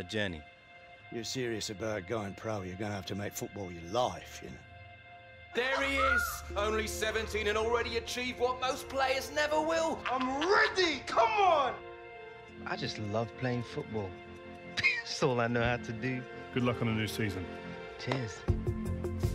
a journey. You're serious about going pro, you're going to have to make football your life, you know. There he is! Only 17 and already achieved what most players never will! I'm ready! Come on! I just love playing football. That's all I know how to do. Good luck on the new season. Cheers.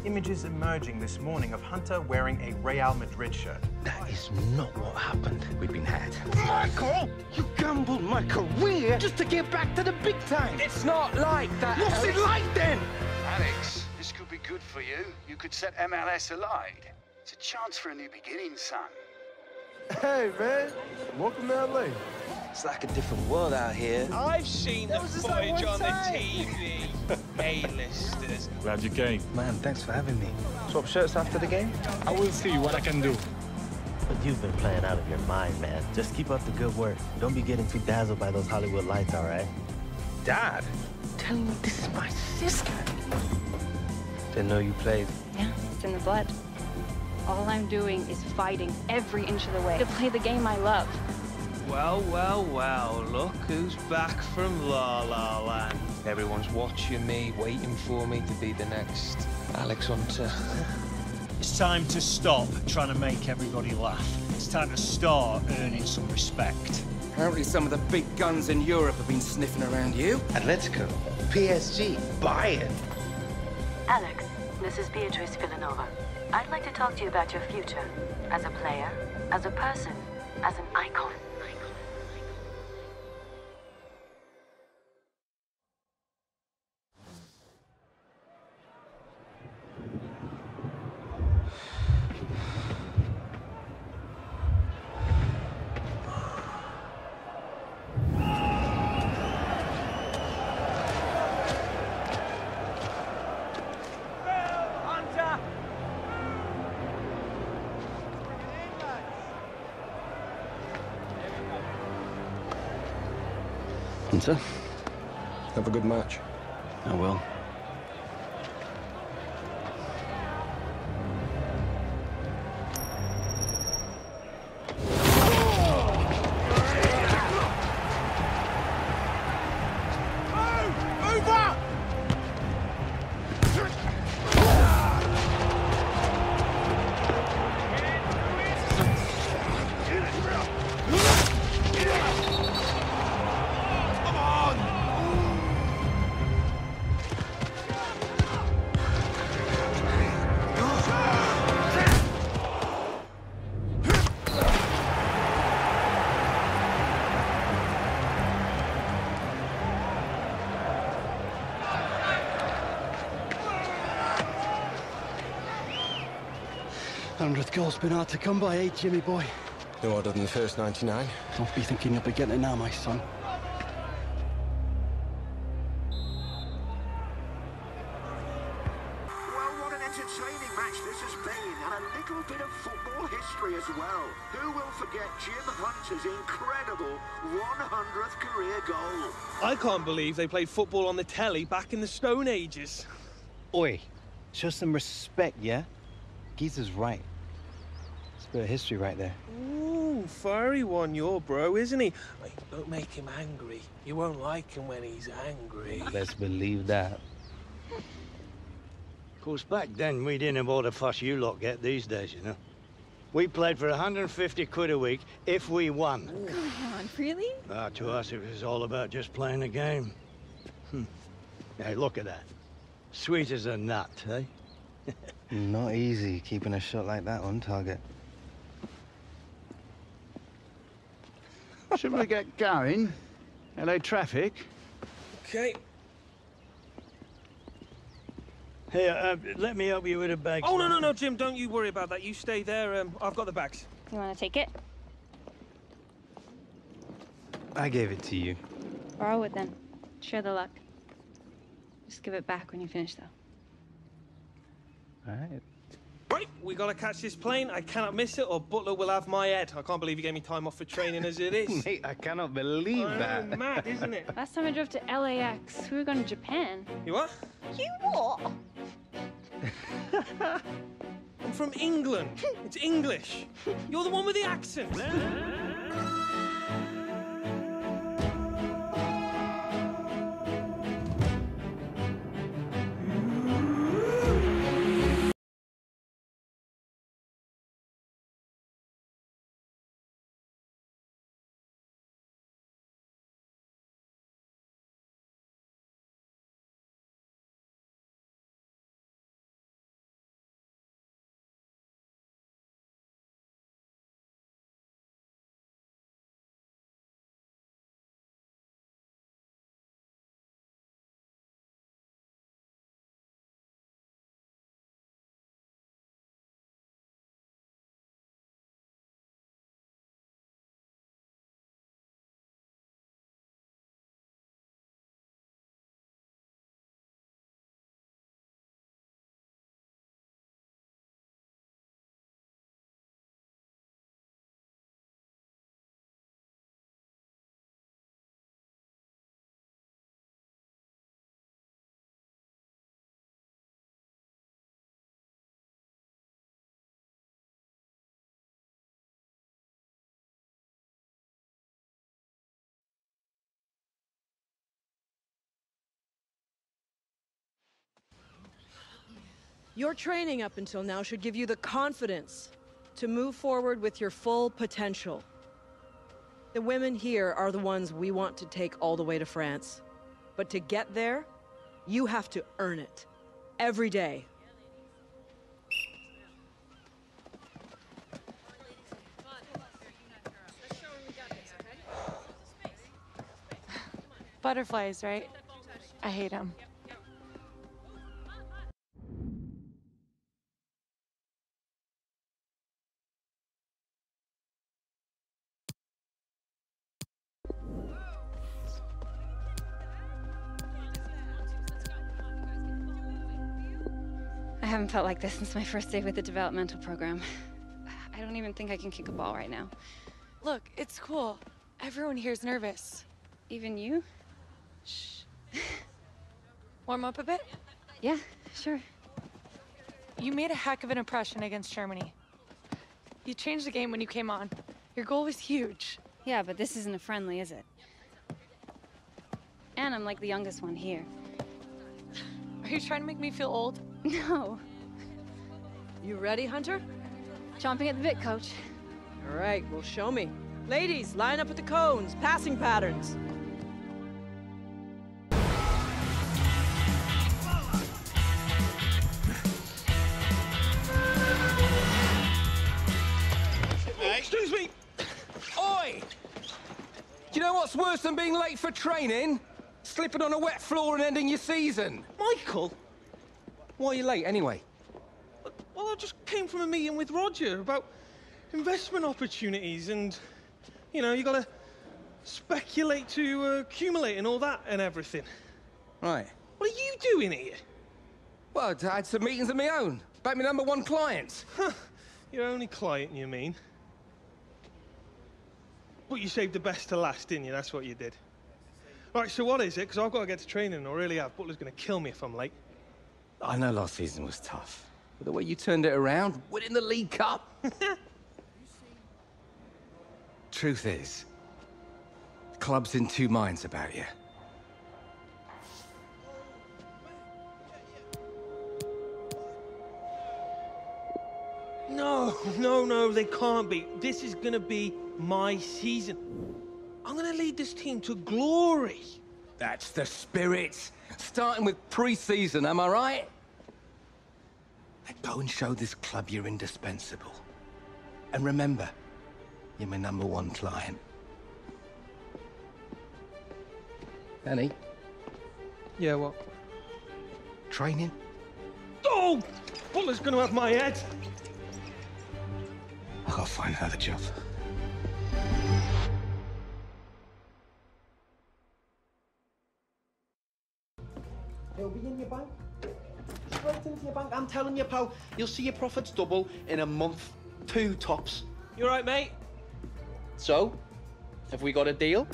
Images emerging this morning of Hunter wearing a Real Madrid shirt. That is not what happened. We've been had. Michael! You gambled my career just to get back to the big time! It's not like that, What's Alex? It like then? Alex, this could be good for you. You could set MLS alight. It's a chance for a new beginning, son. Hey, man. Welcome to LA. It's like a different world out here. I've seen the footage on the TV. A-listers. Glad you came. Man, thanks for having me. Swap shirts after the game? I will see what I can do. But you've been playing out of your mind, man. Just keep up the good work. Don't be getting too dazzled by those Hollywood lights, all right? Dad? I'm telling you, this is my sister. Didn't know you played. Yeah, it's in the blood. All I'm doing is fighting every inch of the way to play the game I love. Well, well, well, look who's back from La La Land. Everyone's watching me, waiting for me to be the next Alex Hunter. It's time to stop trying to make everybody laugh. It's time to start earning some respect. Apparently some of the big guns in Europe have been sniffing around you. Atletico, PSG, Bayern. Alex, this is Beatrice Villanova. I'd like to talk to you about your future, as a player, as a person, as an icon. Hunter? Have a good match. I will. Goal's been hard to come by, eh, Jimmy boy? No harder than the first 99. Don't be thinking you'll be getting it now, my son. Well, what an entertaining match this has been, and a little bit of football history as well. Who will forget Jim Hunter's incredible 100th career goal? I can't believe they played football on the telly back in the Stone Ages. Oi, show some respect, yeah? Geezer's right. Bit of history right there. Ooh, fiery one, your bro, isn't he? Like, don't make him angry. You won't like him when he's angry. Let's believe that. Of course, back then, we didn't have all the fuss you lot get these days, you know? We played for 150 quid a week if we won. Ooh. Come on, really? Ah, to us, it was all about just playing the game. Hey, look at that. Sweet as a nut, eh? Not easy, keeping a shot like that on target. Should we get going? LA traffic. Okay. Here, let me help you with a bag. Oh, no, Jim, don't you worry about that. You stay there. I've got the bags. You want to take it? I gave it to you. Borrow it then. Share the luck. Just give it back when you finish, though. All right. Right, we gotta catch this plane. I cannot miss it, or Butler will have my head. I can't believe you gave me time off for training as it is. Mate, I cannot believe that. Mad, isn't it? Last time I drove to LAX, we were going to Japan. You what? You what? I'm from England. It's English. You're the one with the accent. Your training up until now should give you the confidence to move forward with your full potential. The women here are the ones we want to take all the way to France. But to get there, you have to earn it. Every day. Butterflies, right? I hate them. I haven't felt like this since my first day with the developmental program. I don't even think I can kick a ball right now. Look, it's cool. Everyone here's nervous. Even you? Shh. Warm up a bit? Yeah, sure. You made a heck of an impression against Germany. You changed the game when you came on. Your goal was huge. Yeah, but this isn't a friendly, is it? And I'm like the youngest one here. Are you trying to make me feel old? No. You ready, Hunter? Chomping at the bit, coach. All right, well, show me. Ladies, line up at the cones, passing patterns. Excuse me! Oi! Do you know what's worse than being late for training? Slipping on a wet floor and ending your season. Michael? Why are you late anyway? Well, I just came from a meeting with Roger about investment opportunities and, you know, you gotta speculate to accumulate and all that and everything. Right. What are you doing here? Well, I had some meetings of my own about my #1 client. Huh. Your only client, you mean? But you saved the best to last, didn't you? That's what you did. Right, so what is it? Because I've got to get to training, or really have. Butler's going to kill me if I'm late. I know last season was tough, but the way you turned it around, winning the League Cup. Truth is, the club's in two minds about you. No, no, no, they can't be. This is going to be my season. I'm going to lead this team to glory. That's the spirit. Starting with pre-season, am I right? Now go and show this club you're indispensable. And remember, you're my #1 client. Danny? Yeah, what? Training? Oh! Butler's going to have my head. I've got to find another job. It'll be in your bank. Straight into your bank. I'm telling you, pal, you'll see your profits double in a month. 2 tops. You all right, mate? So, have we got a deal?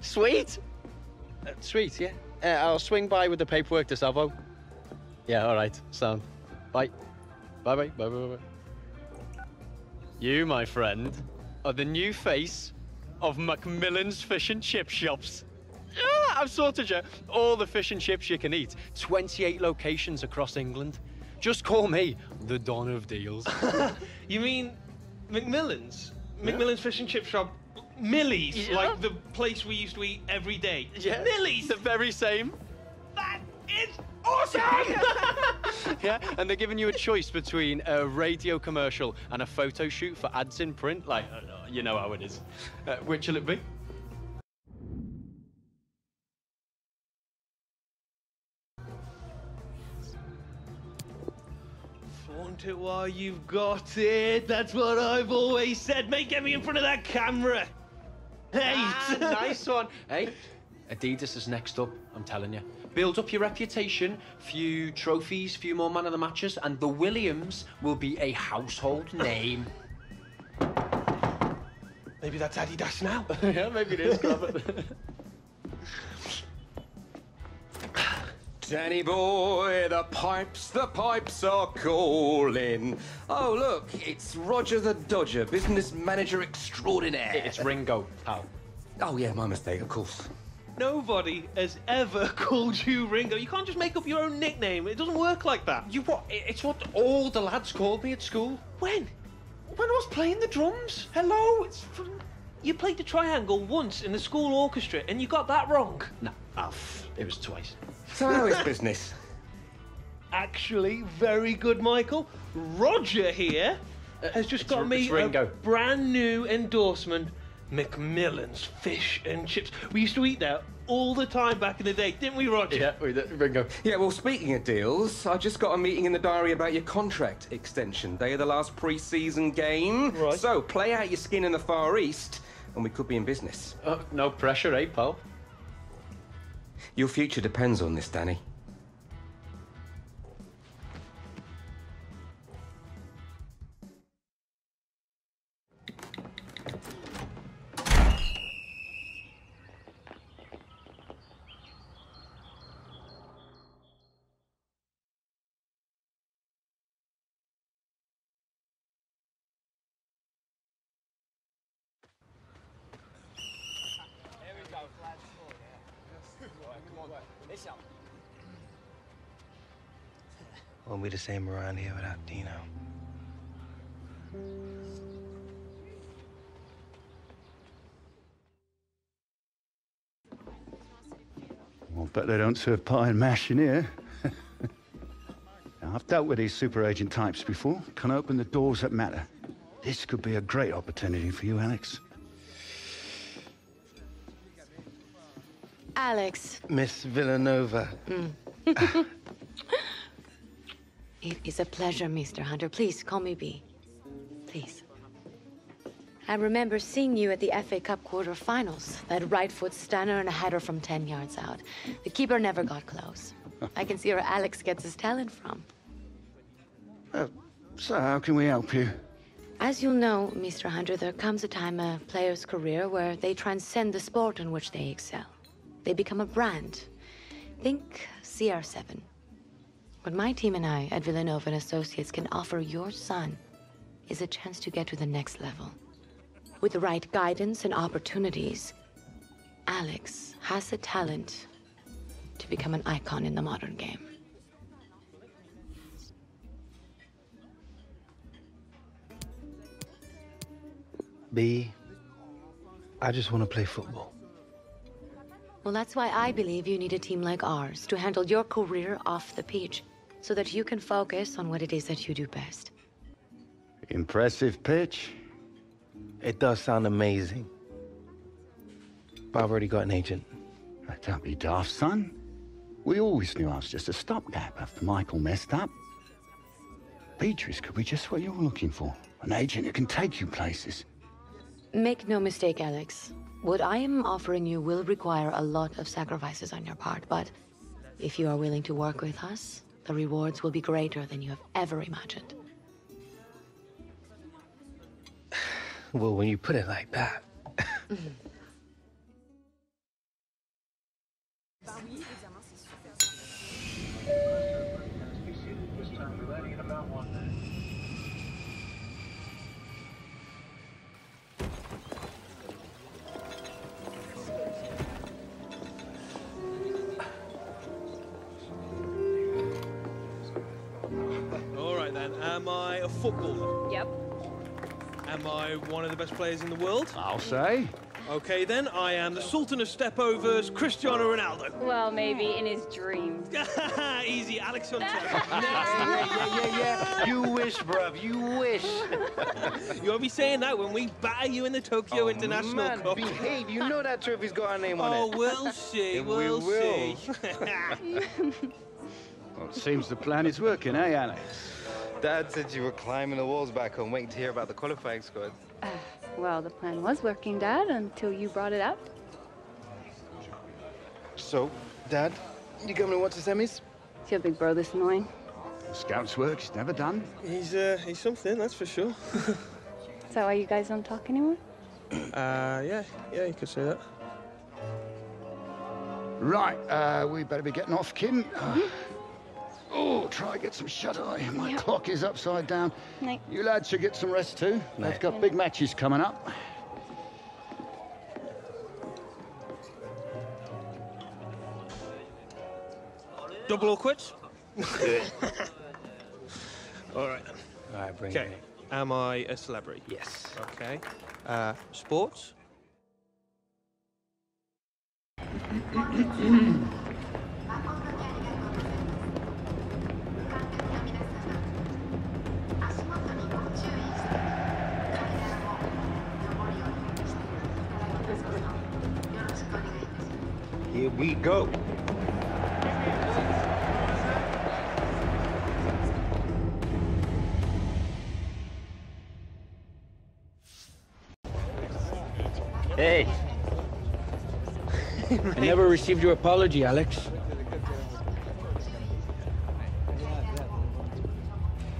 Sweet? Sweet, yeah. I'll swing by with the paperwork to Salvo. Yeah, all right. Sound. Bye. Bye-bye. Bye-bye. You, my friend, are the new face of Macmillan's Fish and Chip Shops. Ah, I've sorted you all the fish and chips you can eat. 28 locations across England. Just call me the Don of Deals. You mean Macmillan's? Yeah. Macmillan's Fish and Chip Shop. Millie's, yeah. Like the place we used to eat every day. Yeah. Millie's! The very same. That is awesome! Yeah, and they're giving you a choice between a radio commercial and a photo shoot for ads in print. Like, you know how it is. Which will it be? Flaunt it while you've got it. That's what I've always said, mate. Get me in front of that camera. Hey! Ah, nice one. Hey, Adidas is next up, I'm telling you. Build up your reputation, few trophies, few more man of the matches, and the Williams will be a household name. Maybe that's Adidas now. Yeah, maybe it is. Danny boy, the pipes are calling. Oh, look, it's Roger the Dodger, business manager extraordinaire. It's Ringo, pal. Oh, yeah, my mistake, of course. Nobody has ever called you Ringo. You can't just make up your own nickname. It doesn't work like that. It's what all the lads called me at school. When? When I was playing the drums. Hello? You played the triangle once in the school orchestra and you got that wrong. No, it was twice. So now it's business. Actually, very good, Michael. Roger here has just got me a brand new endorsement. Macmillan's Fish and Chips. We used to eat there all the time back in the day, didn't we, Roger? Yeah, we did, Ringo. Yeah, well, speaking of deals, I just got a meeting in the diary about your contract extension. Day of the last pre-season game. Right. So, play out your skin in the Far East, and we could be in business. No pressure, eh, pal? Your future depends on this, Danny. Won't be the same around here without Dino. Well, bet they don't serve pie and mash in here. Now, I've dealt with these super agent types before. Can open the doors that matter. This could be a great opportunity for you, Alex. Alex. Miss Villanova. Mm. It is a pleasure, Mr. Hunter. Please, call me B. Please. I remember seeing you at the FA Cup quarterfinals. That right foot stunner and a header from 10 yards out. The keeper never got close. I can see where Alex gets his talent from. So how can we help you? As you'll know, Mr. Hunter, there comes a time in a player's career where they transcend the sport in which they excel. They become a brand. Think CR7. What my team and I at Villanova and Associates can offer your son is a chance to get to the next level. With the right guidance and opportunities, Alex has the talent to become an icon in the modern game. B, I just want to play football. Well, that's why I believe you need a team like ours to handle your career off the pitch, so that you can focus on what it is that you do best. Impressive pitch. It does sound amazing. But I've already got an agent. Don't be daft, son. We always knew I was just a stopgap after Michael messed up. Beatrice could be just what you're looking for. An agent who can take you places. Make no mistake, Alex. What I am offering you will require a lot of sacrifices on your part, but if you are willing to work with us, the rewards will be greater than you have ever imagined. Well, when you put it like that... Am I a footballer? Yep. Am I one of the best players in the world? I'll say. Okay, then, I am the Sultan of Stepovers, Cristiano Ronaldo. Well, maybe in his dreams. Easy, Alex Hunter. Yeah. You wish, bruv, you wish. You'll be saying that when we batter you in the Tokyo International Cup. Behave, you know that trophy's got our name on it. Oh, we'll see, we'll see. Well, it seems the plan is working, eh, Alex? Dad said you were climbing the walls back home, waiting to hear about the qualifying squad. Well, the plan was working, Dad, until you brought it up. So, Dad, you coming to watch the semis? Is your big bro this annoying? The scout's work, he's never done. He's something, that's for sure. Is that why you guys don't talk anymore? Yeah, you could say that. Right, we better be getting off, Kim. Oh, try and get some shut-eye. My clock is upside down. Night. You lads should get some rest too. They've got big matches coming up. Double or quits? All right. All right, bring it. Am I a celebrity? Yes. Okay. Sports? Here we go. Hey. I never received your apology, Alex.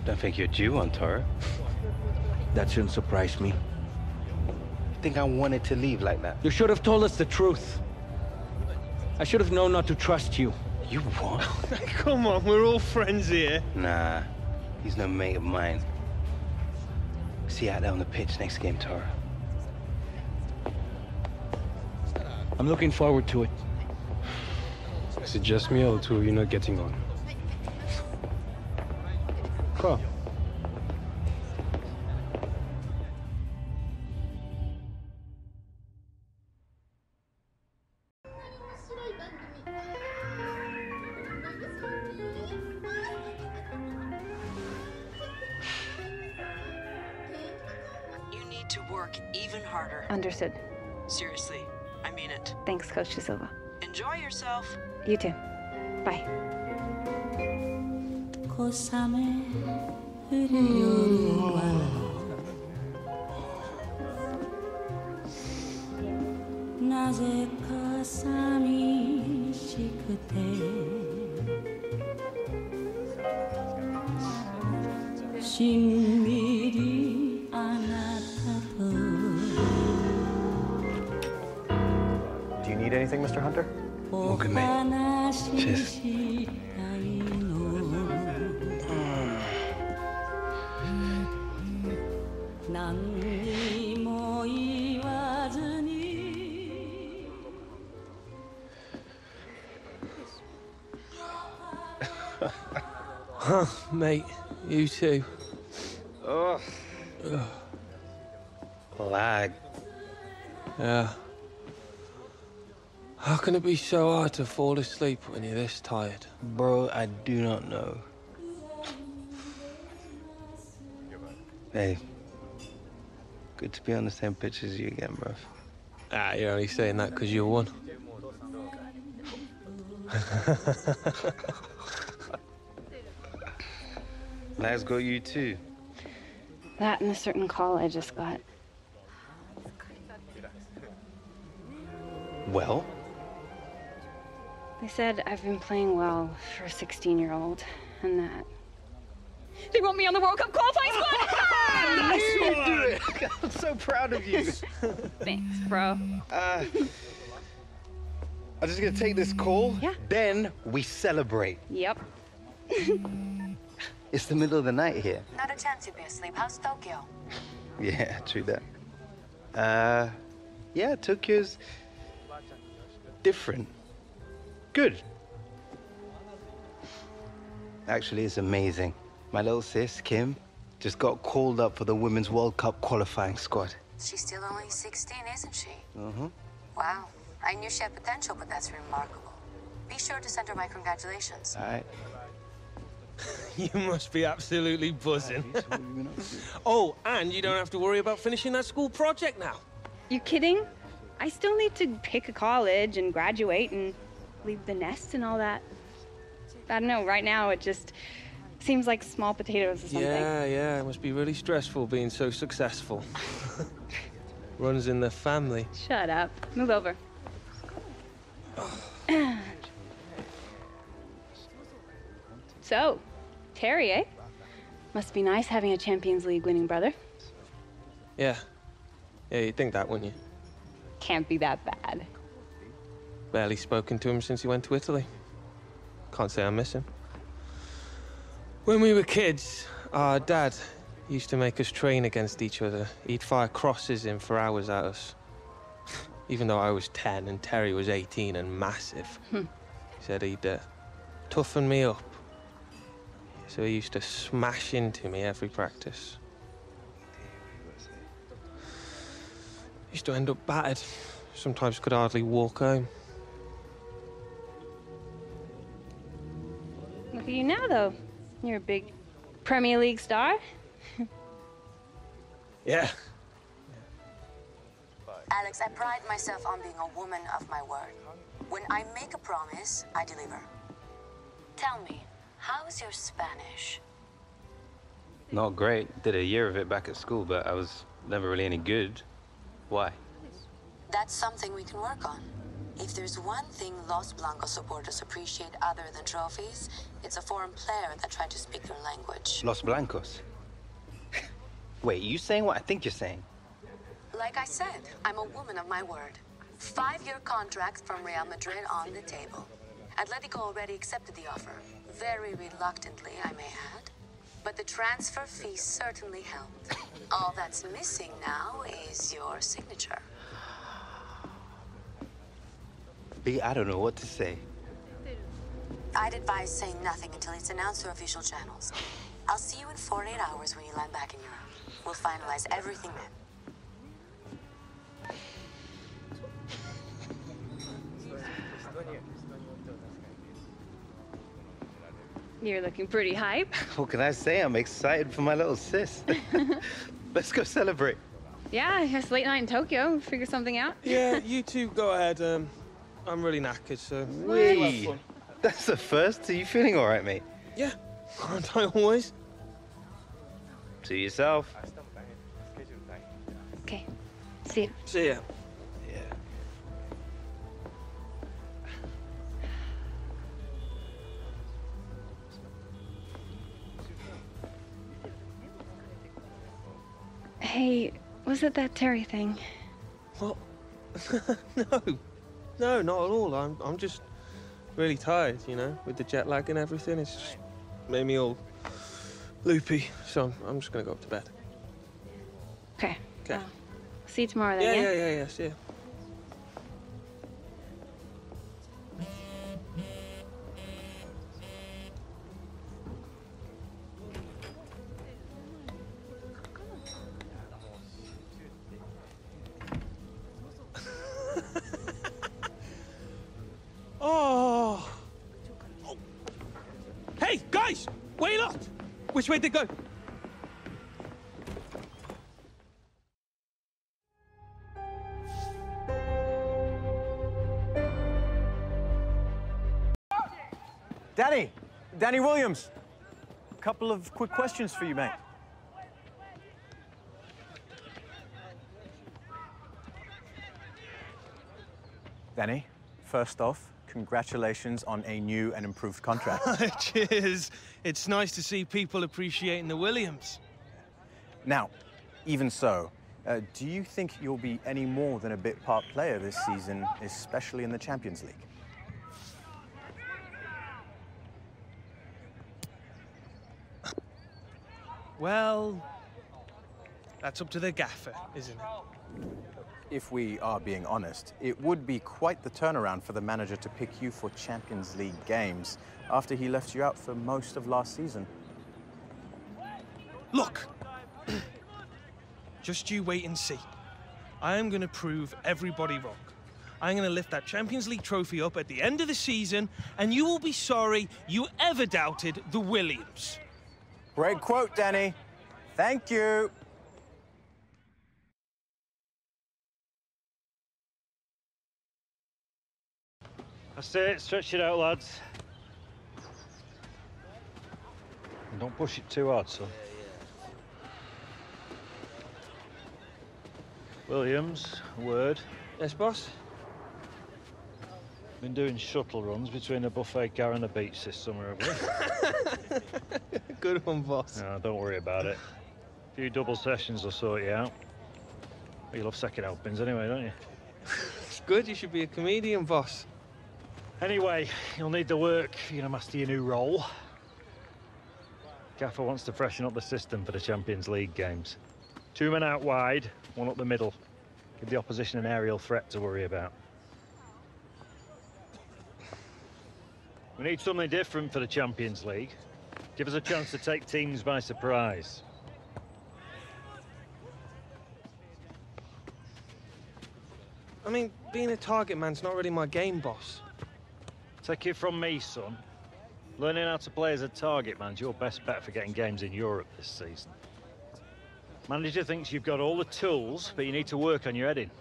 Don't think you're due on tour. That shouldn't surprise me. You think I wanted to leave like that? You should have told us the truth. I should have known not to trust you. You what? Come on, we're all friends here. Nah, he's no mate of mine. See you out there on the pitch next game, Tara. I'm looking forward to it. Is it just me or two of you not getting on? Cool. Understood. Seriously, I mean it. Thanks, Coach De Silva. Enjoy yourself. You too. Bye. Anything, Mr. Hunter? Oh, good night. Cheers. Huh, mate. You too. Oh. Lag. Yeah. How can it be so hard to fall asleep when you're this tired? Bro, I do not know. Hey, good to be on the same pitch as you again, bro. Ah, you're only saying that because you won. That's got you too. That and a certain call I just got. Well? They said I've been playing well for a 16-year-old, and that they want me on the World Cup qualifying squad. Nice one! I'm so proud of you. Thanks, bro. I'm just gonna take this call. Yeah. Then we celebrate. Yep. It's the middle of the night here. Not a chance you'll be asleep. How's Tokyo? Yeah, true that. Yeah, Tokyo's different. Good. Actually, it's amazing. My little sis, Kim, just got called up for the Women's World Cup qualifying squad. She's still only 16, isn't she? Mm-hmm. Wow. I knew she had potential, but that's remarkable. Be sure to send her my congratulations. All right. You must be absolutely buzzing. Oh, and you don't have to worry about finishing that school project now. You kidding? I still need to pick a college and graduate and leave the nest and all that. I don't know, right now it just seems like small potatoes or something. Yeah, it must be really stressful being so successful. Runs in the family. Shut up. Move over. So, Terry, eh? Must be nice having a Champions League winning brother. Yeah, you'd think that, wouldn't you? Can't be that bad. Barely spoken to him since he went to Italy. Can't say I miss him. When we were kids, our dad used to make us train against each other. He'd fire crosses in for hours at us. Even though I was 10 and Terry was 18 and massive. He said he'd toughen me up. So he used to smash into me every practice. Used to end up battered. Sometimes could hardly walk home. Look at you now, though. You're a big Premier League star. Yeah. Alex, I pride myself on being a woman of my word. When I make a promise, I deliver. Tell me, how is your Spanish? Not great. Did a year of it back at school, but I was never really any good. Why? That's something we can work on. If there's one thing Los Blancos supporters appreciate other than trophies, it's a foreign player that tried to speak their language. Los Blancos? Wait, you saying what I think you're saying? Like I said, I'm a woman of my word. 5-year contract from Real Madrid on the table. Atletico already accepted the offer. Very reluctantly, I may add. But the transfer fee certainly helped. All that's missing now is your signature. B, I don't know what to say. I'd advise saying nothing until it's announced through official channels. I'll see you in 48 hours when you land back in Europe. We'll finalize everything then. You're looking pretty hype. What can I say? I'm excited for my little sis. Let's go celebrate. Yeah, it's late night in Tokyo. Figure something out. Yeah, you two go ahead. I'm really knackered, so... Wee! That's the first. Are you feeling all right, mate? Yeah. Aren't I always? To yourself. Okay. See ya. See ya. Hey, was it that Terry thing? What? No, not at all. I'm just really tired, you know, with the jet lag and everything. It's just made me all loopy, so I'm just gonna go up to bed. Okay. Okay. Well, see you tomorrow then. Yeah, yeah, see ya. Which way did they go? Danny Williams. A couple of quick questions for you, mate. Danny, first off, congratulations on a new and improved contract. Cheers. It's nice to see people appreciating the Williams. Now, even so, do you think you'll be any more than a bit-part player this season, especially in the Champions League? Well, that's up to the gaffer, isn't it? If we are being honest, it would be quite the turnaround for the manager to pick you for Champions League games after he left you out for most of last season. Look, just you wait and see. I am going to prove everybody wrong. I'm going to lift that Champions League trophy up at the end of the season, and you will be sorry you ever doubted the Williams. Great quote, Danny. Thank you. That's it, stretch it out, lads. And don't push it too hard, son. Williams, a word. Yes, boss? Been doing shuttle runs between the buffet car and the beach this summer, have we? Good one, boss. No, don't worry about it. A few double sessions will sort you out. But you love second helpings anyway, don't you? It's good, you should be a comedian, boss. Anyway, you'll need the work if you're going to master your new role. Gaffer wants to freshen up the system for the Champions League games. 2 men out wide, 1 up the middle. Give the opposition an aerial threat to worry about. We need something different for the Champions League. Give us a chance to take teams by surprise. I mean, being a target man's not really my game, boss. Take it from me, son. Learning how to play as a target man's your best bet for getting games in Europe this season. Manager thinks you've got all the tools, but you need to work on your heading.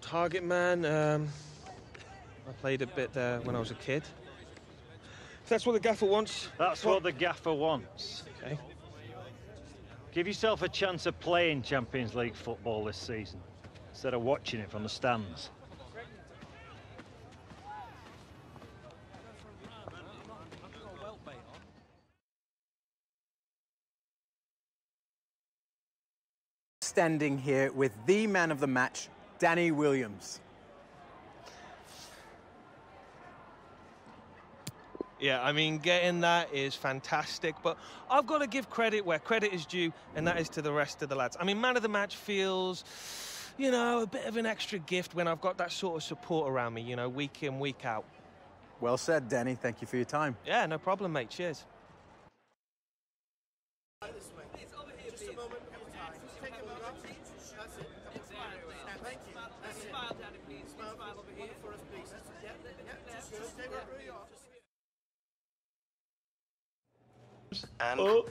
Target man, I played a bit there when I was a kid. If that's what the gaffer wants... That's what the gaffer wants. Okay. Give yourself a chance of playing Champions League football this season, instead of watching it from the stands. Standing here with the man of the match, Danny Williams. Yeah, I mean, getting that is fantastic, but I've got to give credit where credit is due, and that is to the rest of the lads. I mean, man of the match feels, you know, a bit of an extra gift when I've got that sort of support around me, you know, week in, week out. Well said, Danny. Thank you for your time. Yeah, no problem, mate. Cheers. Oh.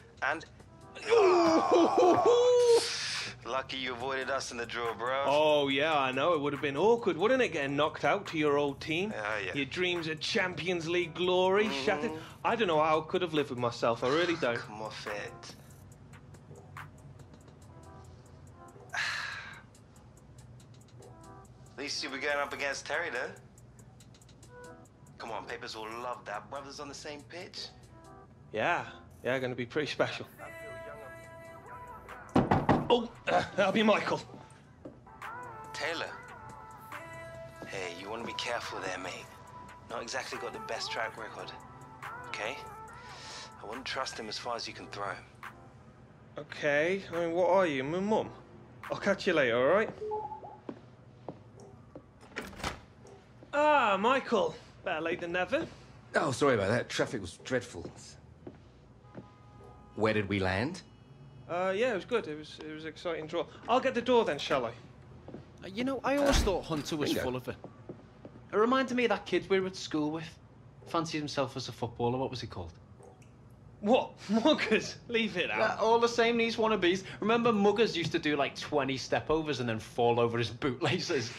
Lucky you avoided us in the draw, bro. Oh, yeah, I know. It would have been awkward, wouldn't it, getting knocked out to your old team? Yeah. Your dreams of Champions League glory shattered. I don't know how I could have lived with myself. I really don't. Come off it. At least you were going up against Terry, then. Come on, papers will love that. Brothers on the same pitch. Yeah, going to be pretty special. Oh, that'll be Michael. Taylor. Hey, you want to be careful there, mate. Not exactly got the best track record, okay? I wouldn't trust him as far as you can throw him. Okay, I mean, what are you, my mum? I'll catch you later, all right? Ah, Michael. Better late than never. Oh, sorry about that. Traffic was dreadful. Where did we land? Yeah, it was good. It was an exciting draw. I'll get the door then, shall I? You know, I always thought Hunter was full of it. It reminded me of that kid we were at school with. Fancied himself as a footballer. What was he called? What? Muggers? Leave it out. Yeah, all the same, these wannabes. Remember, Muggers used to do like 20 stepovers and then fall over his bootlaces.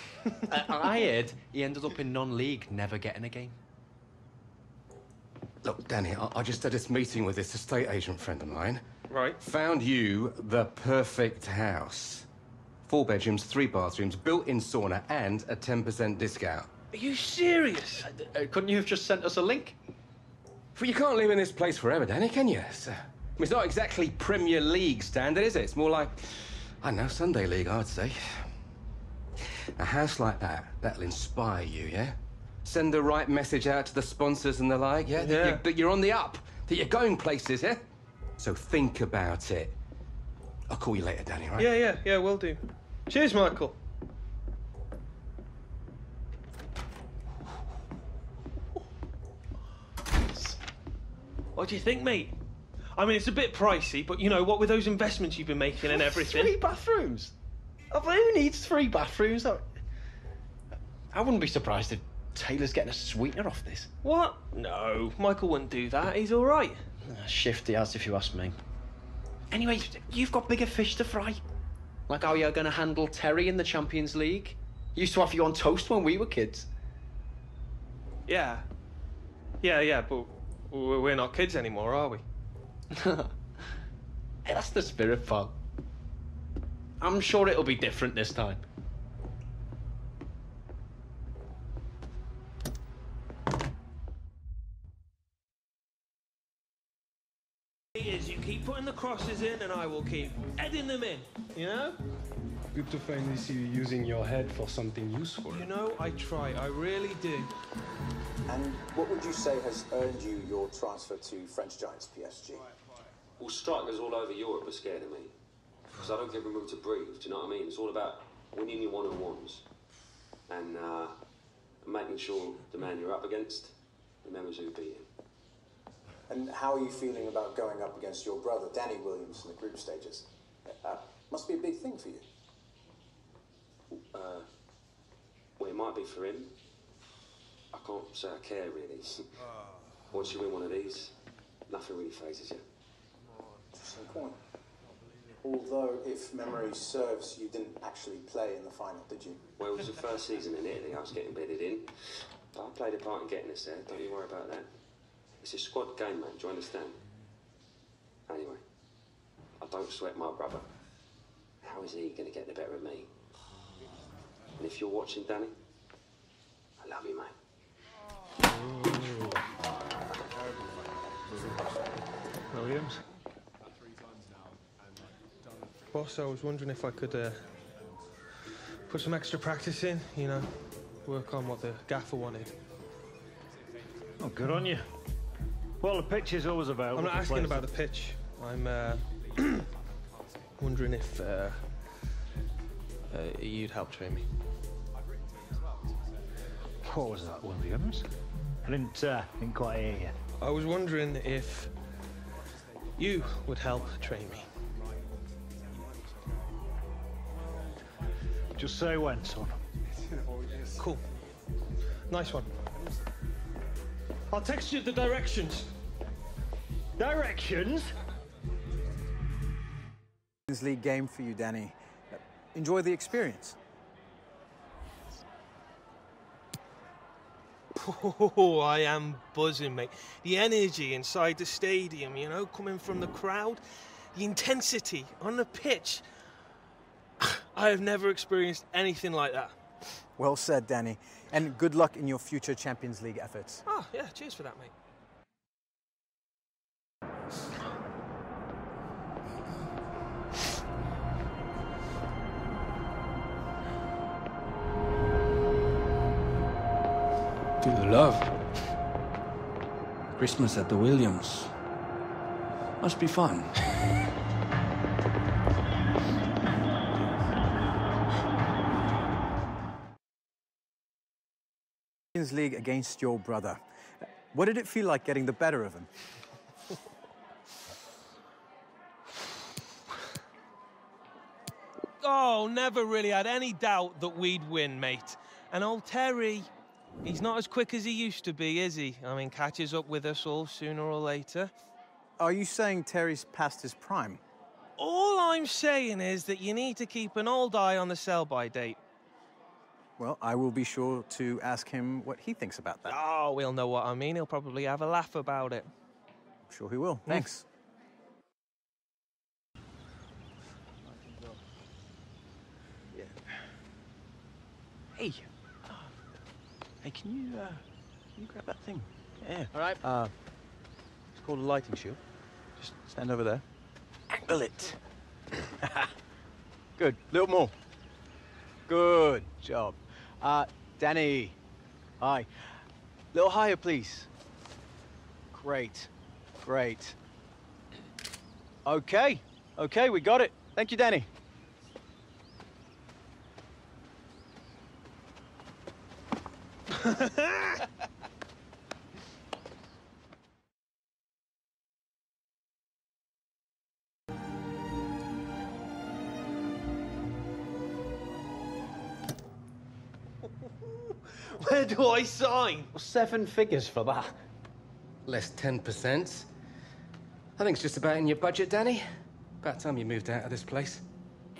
I heard he ended up in non-league, never getting a game. Look, Danny, I just had this meeting with this estate agent friend of mine. Right. Found you the perfect house. 4 bedrooms, 3 bathrooms, built-in sauna and a 10% discount. Are you serious? Couldn't you have just sent us a link? But you can't live in this place forever, Danny, can you? I mean, it's not exactly Premier League standard, is it? It's more like, I don't know, Sunday League, I would say. A house like that, that'll inspire you, yeah? Send the right message out to the sponsors and the like, yeah? That you're on the up, that you're going places, yeah? So think about it. I'll call you later, Danny, right? Yeah, will do. Cheers, Michael. What do you think, mate? I mean, it's a bit pricey, but you know, what with those investments you've been making and everything... 3 bathrooms? Who needs 3 bathrooms? I wouldn't be surprised if... Taylor's getting a sweetener off this. What? No, Michael wouldn't do that. He's all right. Shifty as, if you ask me. Anyway, you've got bigger fish to fry. Like how you're going to handle Terry in the Champions League. Used to have you on toast when we were kids. Yeah, but we're not kids anymore, are we? Hey, that's the spirit, pal. I'm sure it'll be different this time. Keep putting the crosses in and I will keep heading them in, you know? Good to finally see you using your head for something useful. You know, I try, I really do. And what would you say has earned you your transfer to French giants PSG? Well, strikers all over Europe are scared of me. because I don't get room to breathe, do you know what I mean? It's all about winning your one-on-ones and making sure the man you're up against remembers who beat him. And how are you feeling about going up against your brother, Danny Williams, in the group stages? Must be a big thing for you. Well, it might be for him. I can't say I care, really. Once you win one of these, nothing really phases you. Interesting point. Although, if memory serves, you didn't actually play in the final, did you? Well, it was the first season in Italy. I was getting bedded in. But I played a part in getting us there. Don't you worry about that. It's a squad game, man. Do you understand? Anyway, I don't sweat my brother. How is he going to get the better of me? And if you're watching, Danny, I love you, mate. Williams. Boss, I was wondering if I could put some extra practice in, you know, work on what the gaffer wanted. Oh, good on you. Well, the pitch is always available. I'm not asking about the pitch. I'm wondering if you'd help train me. What was that, Williams? I didn't quite hear you. I was wondering if you would help train me. Just say when, son. Cool. Nice one. I'll text you the directions. Directions? This league game for you, Danny. Enjoy the experience. Oh, I am buzzing, mate. The energy inside the stadium, you know, coming from the crowd. The intensity on the pitch. I have never experienced anything like that. Well said, Danny. And good luck in your future Champions League efforts. Oh, yeah, cheers for that, mate. To the love. Christmas at the Williams. Must be fun. League against your brother. What did it feel like getting the better of him? Oh, never really had any doubt that we'd win, mate. And old Terry, he's not as quick as he used to be, is he? I mean, catches up with us all sooner or later. Are you saying Terry's past his prime? All I'm saying is that you need to keep an old eye on the sell-by date. Well, I will be sure to ask him what he thinks about that. Oh, we'll know what I mean. He'll probably have a laugh about it. I'm sure he will. Thanks. Hey. Hey, can you grab that thing? Yeah. All right. It's called a lighting shield. Just stand over there. Angle it. Good. A little more. Good job. Danny. Hi. A little higher, please. Great. Great. Okay. Okay, we got it. Thank you, Danny. Where do I sign? Well, 7 figures for that. Less 10%. I think it's just about in your budget, Danny. About time you moved out of this place.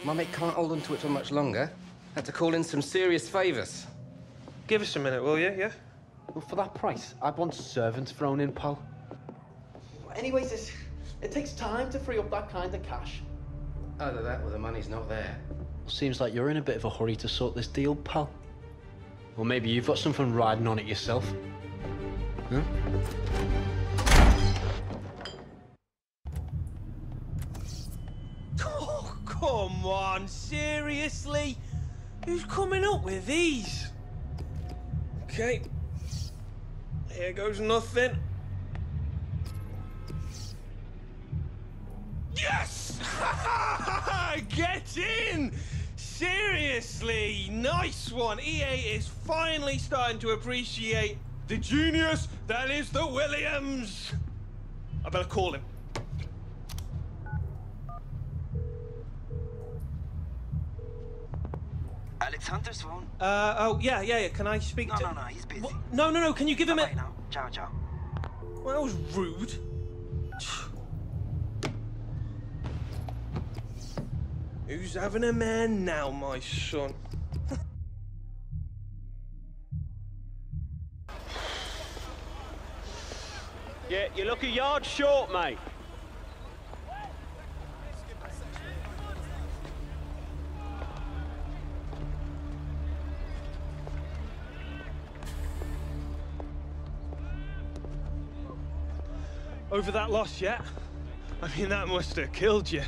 My mate can't hold on to it for much longer. Had to call in some serious favours. Give us a minute, will you? Yeah? Well, for that price, I'd want servants thrown in, pal. Anyways, it takes time to free up that kind of cash. Either that or the money's not there. Well, seems like you're in a bit of a hurry to sort this deal, pal. Or maybe you've got something riding on it yourself. Huh? Oh, come on, seriously? Who's coming up with these? Okay. Here goes nothing. Yes! Get in! Seriously, nice one. EA is finally starting to appreciate the genius that is the Williams. I better call him. Alex Hunter's phone. Oh yeah. Can I speak to? No, he's busy. What? No. Can you give him a? Ciao. Well, that was rude. Who's having a man now, my son? Yeah, you look a yard short, mate. Over that loss yet? I mean, that must have killed you.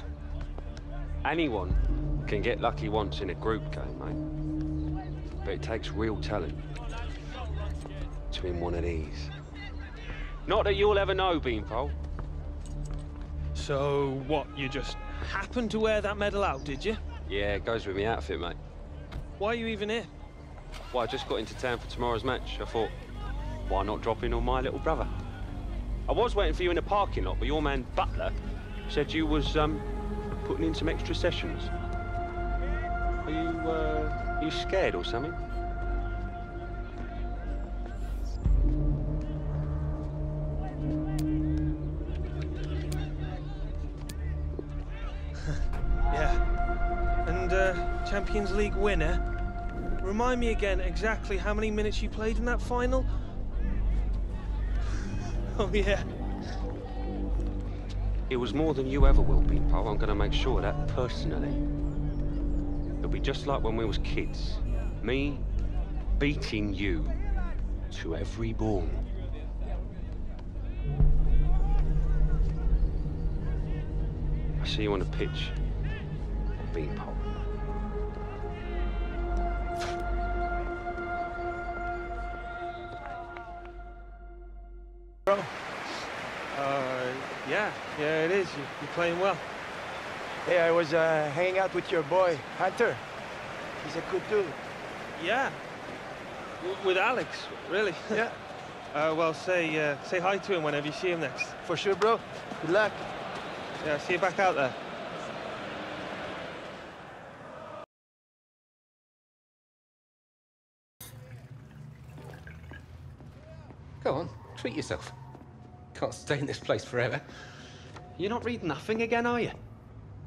Anyone can get lucky once in a group game, mate. But it takes real talent to win one of these. Not that you'll ever know, Beanpole. So what, you just happened to wear that medal out, did you? Yeah, it goes with my outfit, mate. Why are you even here? Well, I just got into town for tomorrow's match. I thought, why not drop in on my little brother? I was waiting for you in the parking lot, but your man, Butler, said you was, putting in some extra sessions. Are you scared or something? Yeah. And, Champions League winner. Remind me again exactly how many minutes you played in that final? Oh, yeah. It was more than you ever will be, pal. I'm going to make sure of that personally. It'll be just like when we was kids. Me beating you to every ball. I see you on the pitch, Beanpole. Yeah, it is. You're playing well. Hey, I was hanging out with your boy, Hunter. He's a good dude. Yeah. With Alex, really. Yeah. Well, say hi to him whenever you see him next. For sure, bro. Good luck. Yeah, see you back out there. Go on, treat yourself. Can't stay in this place forever. You're not reading nothing again, are you?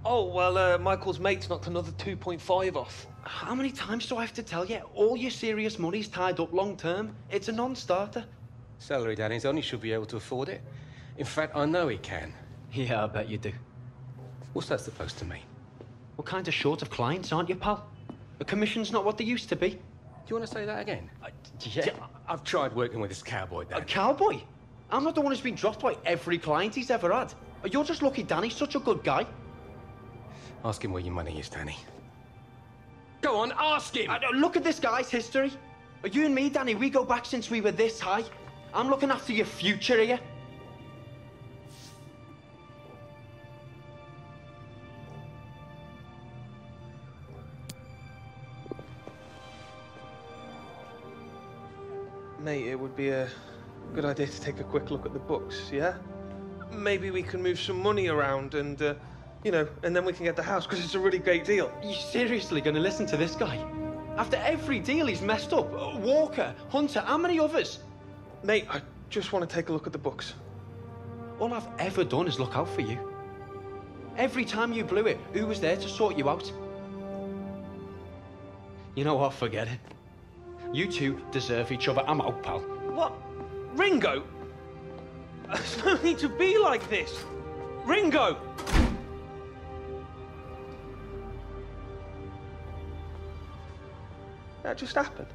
Oh, well, Michael's mate's knocked another 2.5 off. How many times do I have to tell you? All your serious money's tied up long-term. It's a non-starter. Salary Danny's on, he should be able to afford it. In fact, I know he can. Yeah, I bet you do. What's that supposed to mean? We're kind of short of clients, aren't you, pal? The commission's not what they used to be. Do you want to say that again? Yeah. I've tried working with this cowboy, Danny. A cowboy? I'm not the one who's been dropped by every client he's ever had. You're just lucky Danny's such a good guy. Ask him where your money is, Danny. Go on, ask him! Look at this guy's history. You and me, Danny, we go back since we were this high. I'm looking after your future here. Mate, it would be a good idea to take a quick look at the books, yeah? Maybe we can move some money around and, you know, and then we can get the house, because it's a really great deal. Are you seriously going to listen to this guy? After every deal he's messed up. Walker, Hunter, how many others? Mate, I just want to take a look at the books. All I've ever done is look out for you. Every time you blew it, who was there to sort you out? You know what, forget it. You two deserve each other. I'm out, pal. What? Ringo? There's no need to be like this. Ringo! That just happened.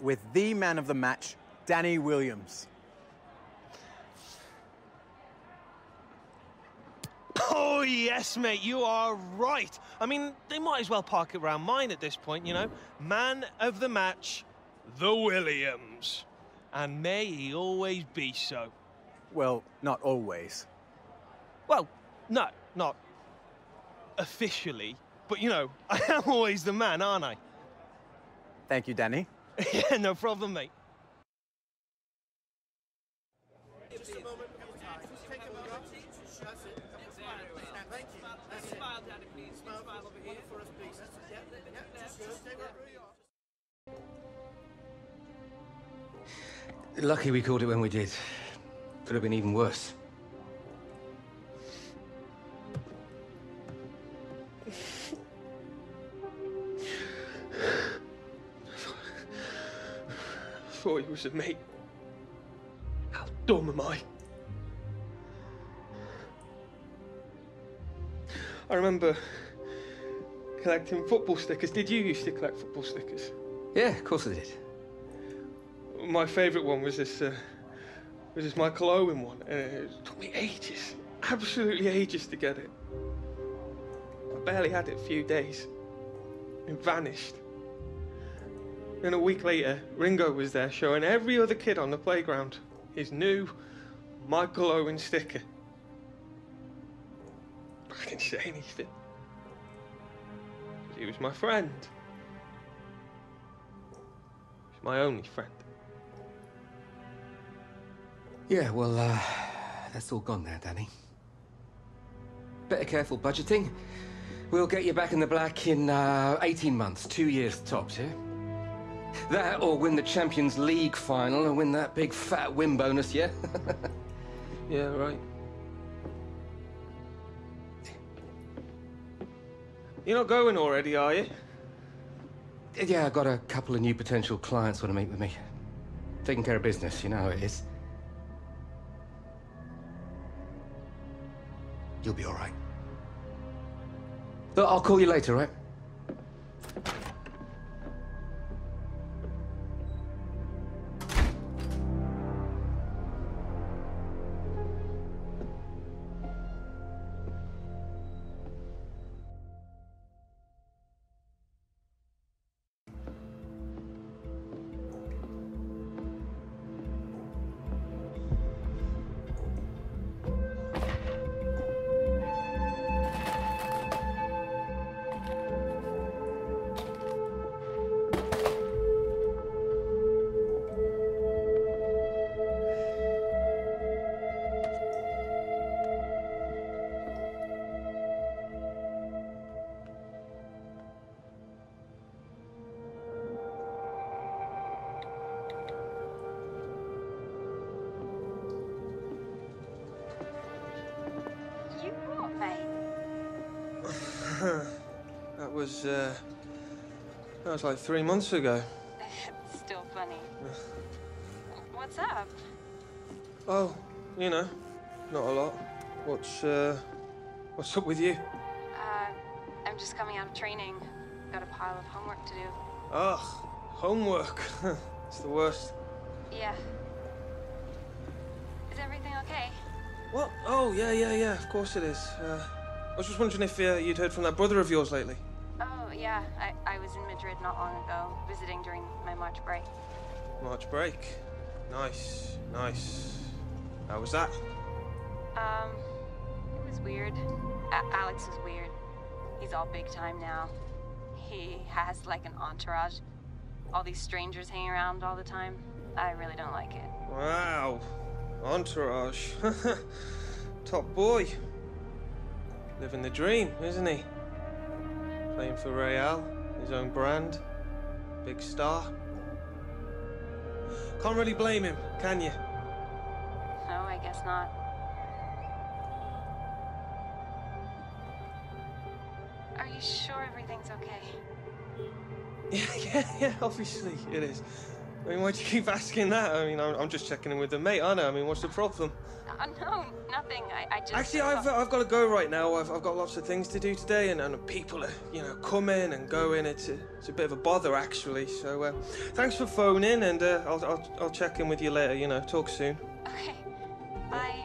With the man of the match, Danny Williams. Oh, yes, mate, you are right. I mean, they might as well park it around mine at this point, you know. Man of the match, the Williams. And may he always be so. Well, not always. Well, no, not officially, but, you know, I am always the man, aren't I? Thank you, Danny. Yeah, no problem, mate. Lucky we called it when we did. Could have been even worse. I thought he was with me. How dumb am I? I remember collecting football stickers. Did you used to collect football stickers? Yeah, of course I did. My favourite one was this Michael Owen one, and it took me ages, absolutely ages to get it. I barely had it a few days. It vanished. Then a week later, Ringo was there showing every other kid on the playground his new Michael Owen sticker. I didn't say anything. He was my friend. He was my only friend. Yeah, well, that's all gone now, Danny. Better careful budgeting. We'll get you back in the black in 18 months, 2 years tops, yeah? That or win the Champions League final and win that big fat win bonus, yeah? Yeah, right. You're not going already, are you? Yeah, I've got a couple of new potential clients want to meet with me. Taking care of business, you know how it is. You'll be all right. Look, I'll call you later, right? That was like 3 months ago. It's still funny. What's up? Oh, you know, not a lot. What's up with you? I'm just coming out of training. Got a pile of homework to do. Ugh, homework. It's the worst. Yeah. Is everything okay? What? Oh, yeah, of course it is. I was just wondering if you'd heard from that brother of yours lately. Yeah, I was in Madrid not long ago, visiting during my March break. March break? Nice. How was that? It was weird. Alex was weird. He's all big time now. He has like an entourage. All these strangers hanging around all the time. I really don't like it. Wow. Entourage. Top boy. Living the dream, isn't he? Playing for Real, his own brand, big star. Can't really blame him, can you? No, I guess not. Are you sure everything's okay? Yeah, obviously it is. I mean, why do you keep asking that? I mean, I'm just checking in with the mate, aren't I? I mean, what's the problem? No, nothing. I just... Actually, I've got to go right now. I've got lots of things to do today, and people are, you know, coming and going. It's a bit of a bother, actually. So, thanks for phoning, and I'll check in with you later, you know. Talk soon. Okay. Bye.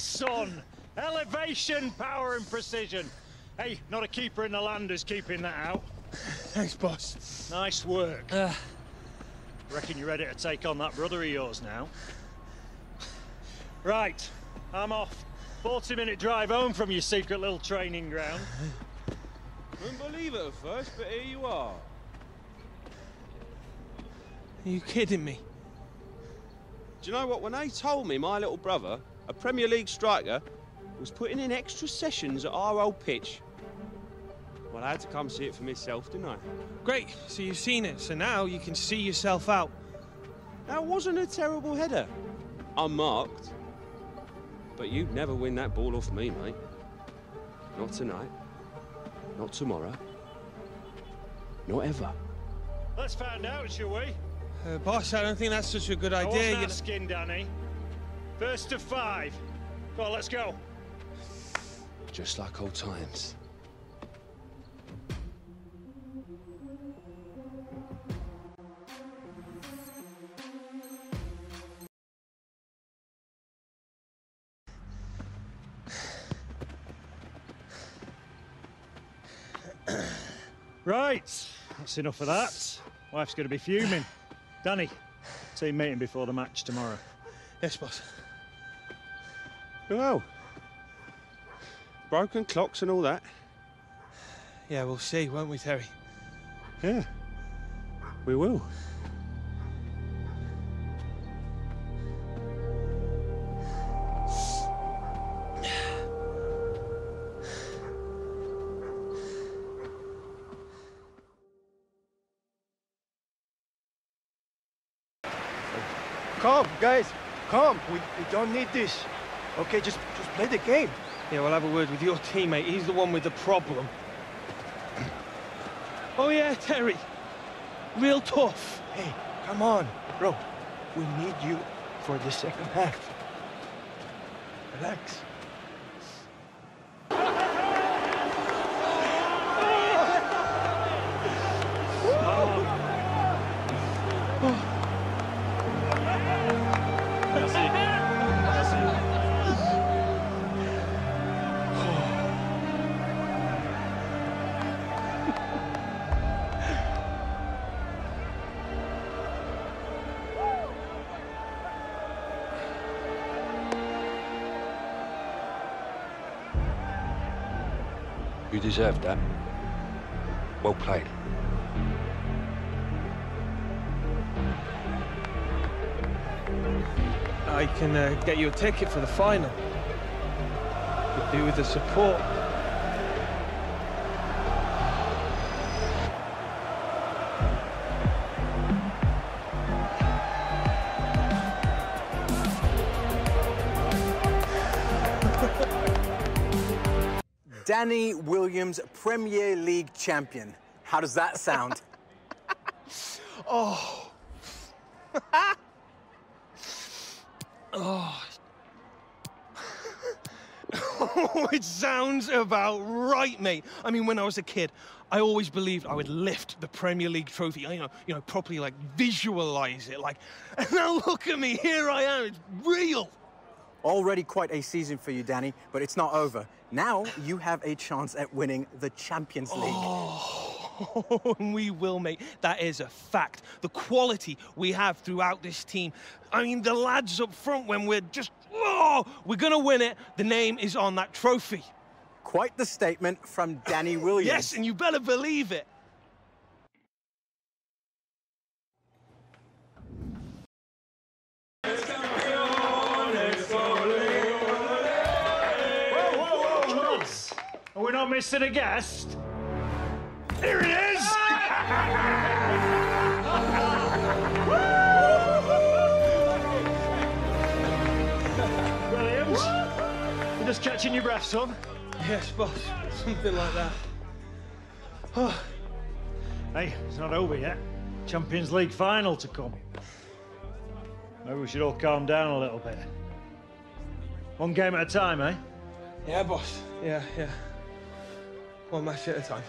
Son, Elevation, power and precision. Hey, not a keeper in the land is keeping that out. Thanks, boss. Nice work. Reckon you're ready to take on that brother of yours now. Right, I'm off. 40-minute drive home from your secret little training ground. Couldn't believe it at first, but here you are. Are you kidding me? Do you know what? When they told me my little brother, a Premier League striker, was putting in extra sessions at our old pitch, well, I had to come see it for myself, didn't I? Great, so you've seen it, so now you can see yourself out. That wasn't a terrible header. Unmarked. But you'd never win that ball off me, mate. Not tonight. Not tomorrow. Not ever. Let's find out, shall we? Boss, I don't think that's such a good idea. You're asking, Danny. First of 5. Well, let's go. Just like old times. Right, that's enough of that. Wife's going to be fuming. Danny, team meeting before the match tomorrow. Yes, boss. Well, broken clocks and all that. Yeah, we'll see, won't we, Terry? Yeah, we will. Come, guys, come. We don't need this. Okay, just play the game. Yeah, we'll have a word with your teammate. He's the one with the problem. Oh, yeah, Terry. Real tough. Hey, come on, bro. We need you for the second half. Relax. You deserved that. Well played. I can get you a ticket for the final. Could do with the support. Danny Williams, Premier League champion. How does that sound? Oh. Oh. Oh, it sounds about right, mate. I mean, when I was a kid, I always believed I would lift the Premier League trophy, you know, properly, like, visualise it, like, and now look at me, here I am, it's real. Already quite a season for you, Danny, but it's not over. Now you have a chance at winning the Champions League. Oh, we will, mate. That is a fact. The quality we have throughout this team. I mean, the lads up front, when we're just... Oh, we're going to win it. The name is on that trophy. Quite the statement from Danny Williams. Yes, and you better believe it. We're not missing a guest. Here he is! Williams, you're just catching your breath, son. Yes, boss. Something like that. Oh. Hey, it's not over yet. Champions League final to come. Maybe we should all calm down a little bit. One game at a time, eh? Yeah, boss. Yeah, yeah. One match at a time.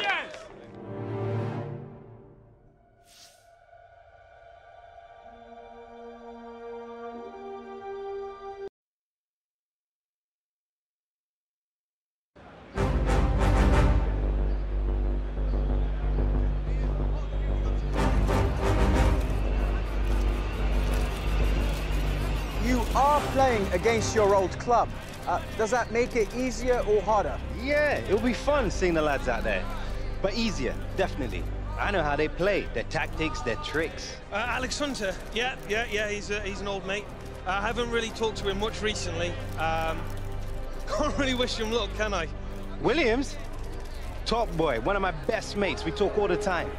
Yes! are playing against your old club. Does that make it easier or harder? Yeah, it'll be fun seeing the lads out there. But easier, definitely. I know how they play, their tactics, their tricks. Alex Hunter, yeah, he's an old mate. I haven't really talked to him much recently. Can't really wish him luck, can I? Williams? Top boy, one of my best mates. We talk all the time.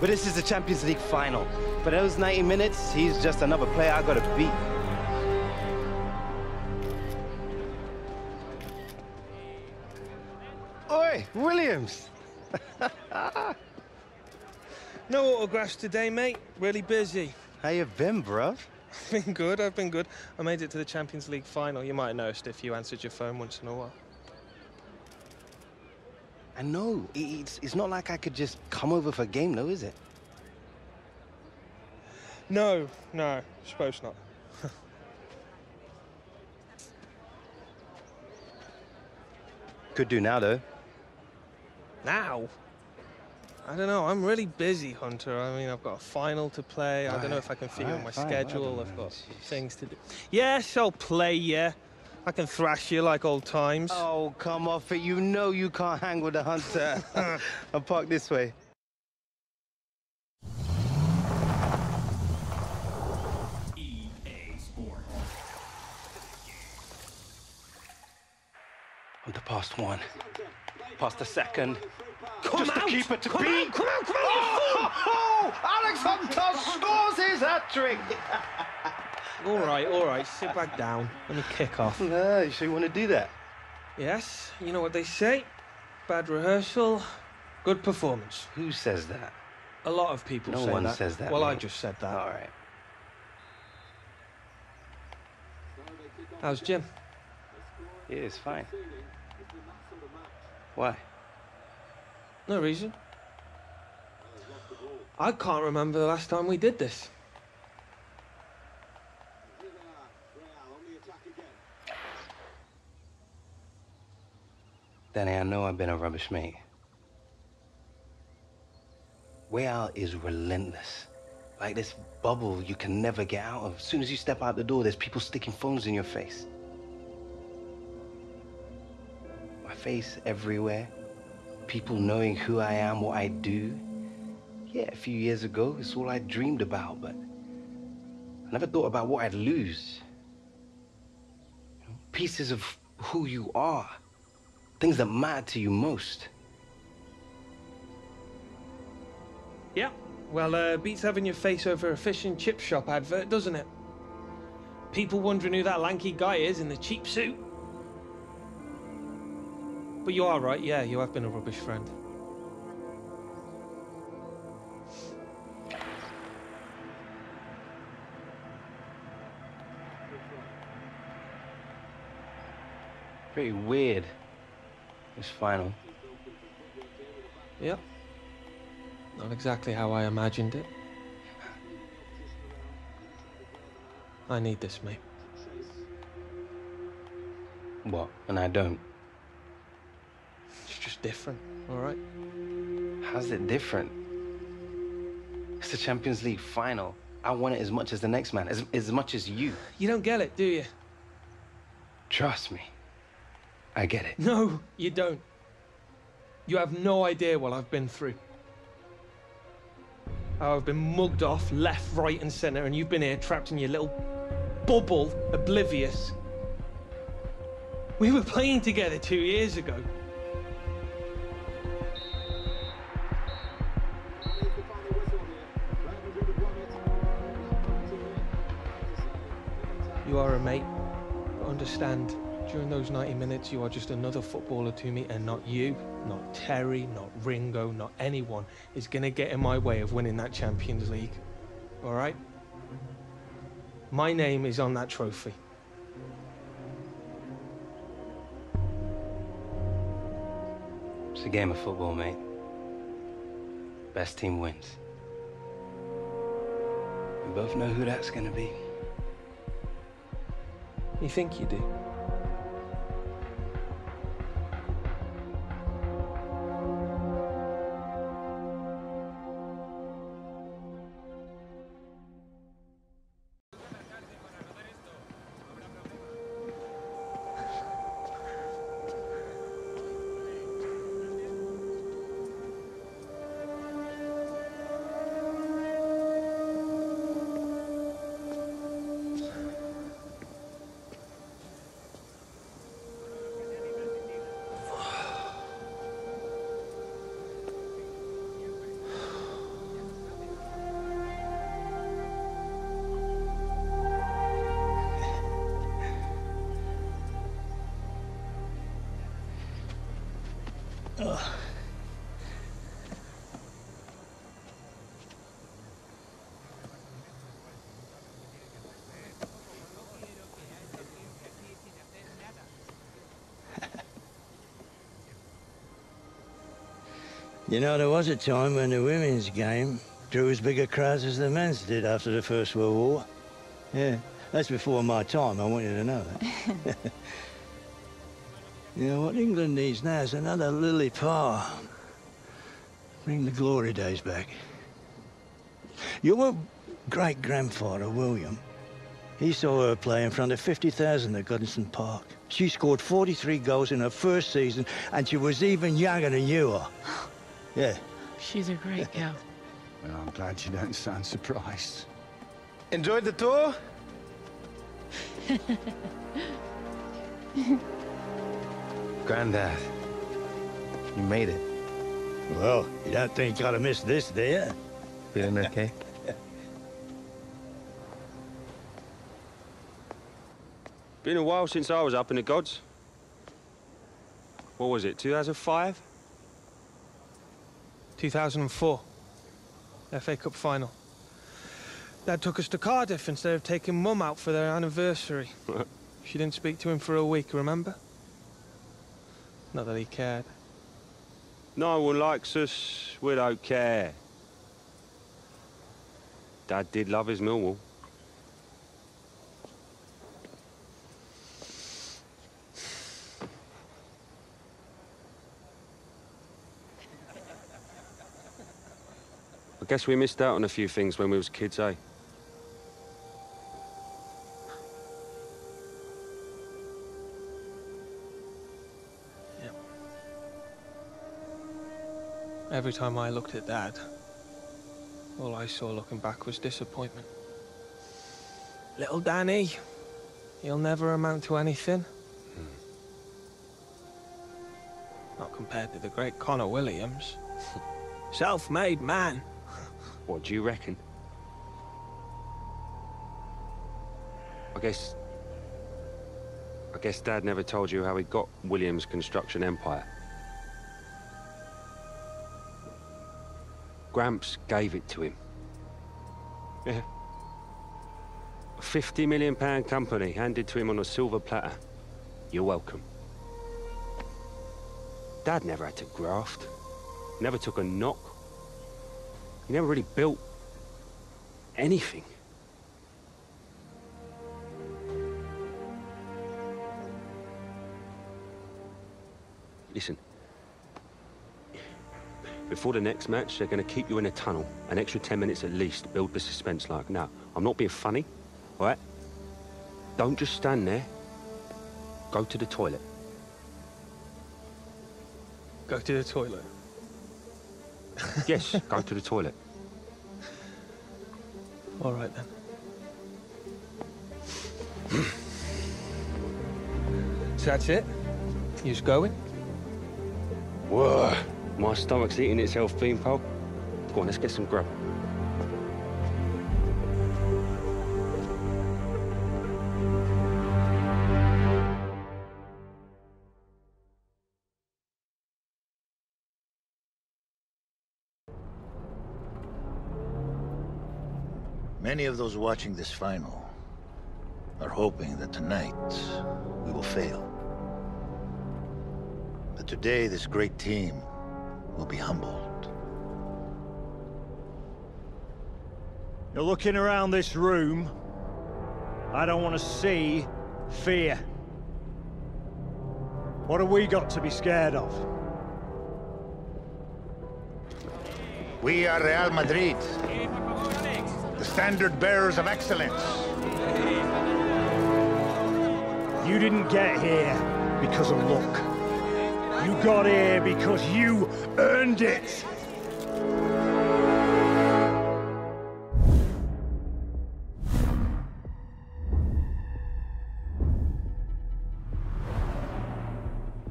But this is the Champions League final. For those 90 minutes, he's just another player I gotta beat. Oi, Williams! No autographs today, mate. Really busy. How you been, bruv? I've been good, I've been good. I made it to the Champions League final. You might have noticed if you answered your phone once in a while. I know. It's not like I could just come over for a game, though, is it? No, I suppose not. Could do now, though. Now? I don't know, I'm really busy, Hunter. I mean, I've got a final to play. I don't know if I can fit you in my schedule. I've got things to do. Yes, I'll play, yeah. I can thrash you like old times. Oh, come off it. You know you can't hang with a Hunter. I'll park this way. EA Sports. I'm the past one. Past the second. Come just out. To keep it to come beat. Out, come out, come out, Alex Hunter scores his hat-trick. All right, sit back down. Let me kick off. No, so you want to do that? Yes, you know what they say. Bad rehearsal, good performance. Who says that? A lot of people say that. No one says that. Well, mate. I just said that. All right. How's Jim? Yeah, it's fine. Why? No reason. I can't remember the last time we did this. Danny, I know I've been a rubbish mate. Way out is relentless. Like this bubble you can never get out of. As soon as you step out the door, there's people sticking phones in your face. My face everywhere. People knowing who I am, what I do. Yeah, a few years ago, it's all I dreamed about, but I never thought about what I'd lose. You know, pieces of who you are, things that matter to you most. Yeah, well, beats having your face over a fish and chip shop advert, doesn't it? People wondering who that lanky guy is in the cheap suit. But you are right, yeah, you have been a rubbish friend. Pretty weird, this final. Yeah. Not exactly how I imagined it. I need this, mate. What? And I don't? It's just different, all right? How's it different? It's the Champions League final. I want it as much as the next man, as much as you. You don't get it, do you? Trust me, I get it. No, you don't. You have no idea what I've been through. How I've been mugged off left, right, and centre, and you've been here trapped in your little bubble, oblivious. We were playing together 2 years ago. You are a mate, but understand, during those 90 minutes, you are just another footballer to me, and not you, not Terry, not Ringo, not anyone is going to get in my way of winning that Champions League, all right? My name is on that trophy. It's a game of football, mate. Best team wins. We both know who that's going to be. You think you do? Ugh. You know, there was a time when the women's game drew as big a crowd as the men's did after the First World War. Yeah, that's before my time, I want you to know that. You know, what England needs now is another Lily Parr. Bring the glory days back. Your great-grandfather, William, he saw her play in front of 50,000 at Goodison Park. She scored 43 goals in her first season, and she was even younger than you are. Yeah. She's a great girl. Well, I'm glad you don't sound surprised. Enjoyed the tour? Grandad, you made it. Well, you don't think you'd have missed this, do you? Feeling okay? Been a while since I was up in the gods. What was it, 2005? 2004, FA Cup final. Dad took us to Cardiff instead of taking Mum out for their anniversary. She didn't speak to him for a week, remember? Not that he cared. No one likes us, we don't care. Dad did love his Millwall. I guess we missed out on a few things when we was kids, eh? Yeah. Every time I looked at Dad, all I saw looking back was disappointment. Little Danny, he'll never amount to anything. Not compared to the great Connor Williams. Self-made man. What do you reckon? I guess Dad never told you how he got Williams Construction Empire. Gramps gave it to him. Yeah. A £50 million company handed to him on a silver platter. You're welcome. Dad never had to graft. Never took a knock. He never really built anything. Listen, before the next match, they're going to keep you in a tunnel, an extra 10 minutes at least, to build the suspense like. Now, I'm not being funny, all right? Don't just stand there. Go to the toilet. Go to the toilet? Yes, go to the toilet. All right, then. So that's it? You just going? Whoa. My stomach's eating itself, Beanpole. Go on, let's get some grub. Many of those watching this final are hoping that tonight we will fail. But today, this great team will be humbled. You're looking around this room. I don't want to see fear. What have we got to be scared of? We are Real Madrid. The standard bearers of excellence. You didn't get here because of luck. You got here because you earned it.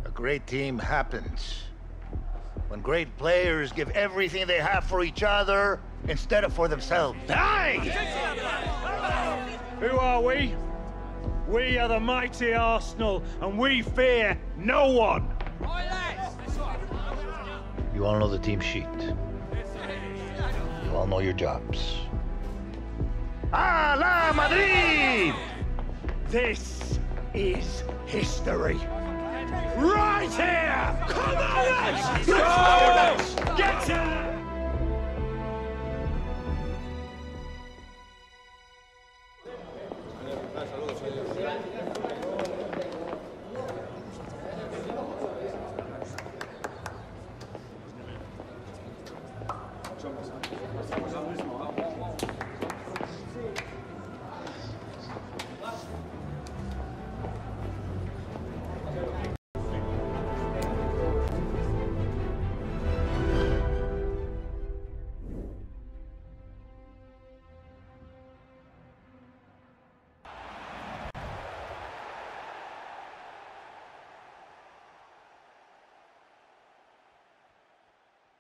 A great team happens when great players give everything they have for each other instead of for themselves. Aye! Who are we? We are the mighty Arsenal, and we fear no one. You all know the team sheet. You all know your jobs. A la Madrid! This is history. Right here! Come on, Alex! Let's go! Get it!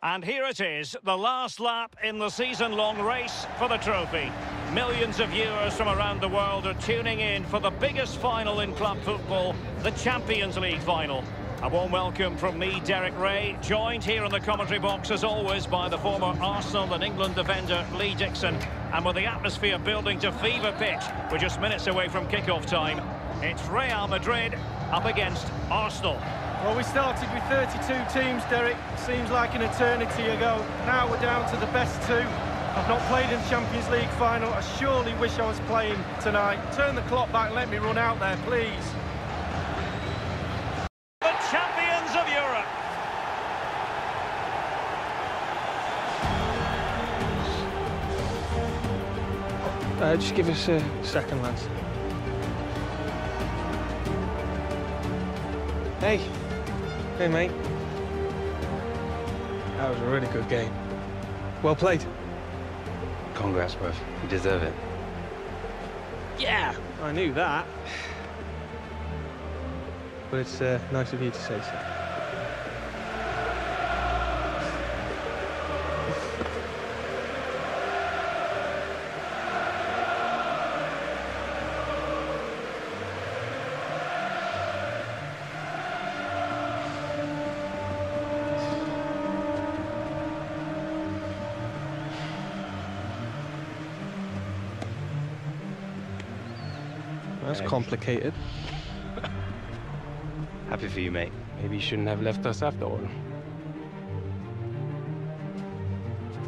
And here it is, the last lap in the season-long race for the trophy. Millions of viewers from around the world are tuning in for the biggest final in club football, the Champions League final. A warm welcome from me, Derek Ray, joined here in the commentary box, as always, by the former Arsenal and England defender, Lee Dixon. And with the atmosphere building to fever pitch, we're just minutes away from kick-off time. It's Real Madrid up against Arsenal. Well, we started with 32 teams, Derek. Seems like an eternity ago. Now we're down to the best two. I've not played in the Champions League final. I surely wish I was playing tonight. Turn the clock back, let me run out there, please. The champions of Europe. Just give us a second, lads. Hey. Hey, mate. That was a really good game. Well played. Congrats, bruv. You deserve it. Yeah, I knew that. But it's nice of you to say so. That's complicated. Happy for you, mate. Maybe you shouldn't have left us after all.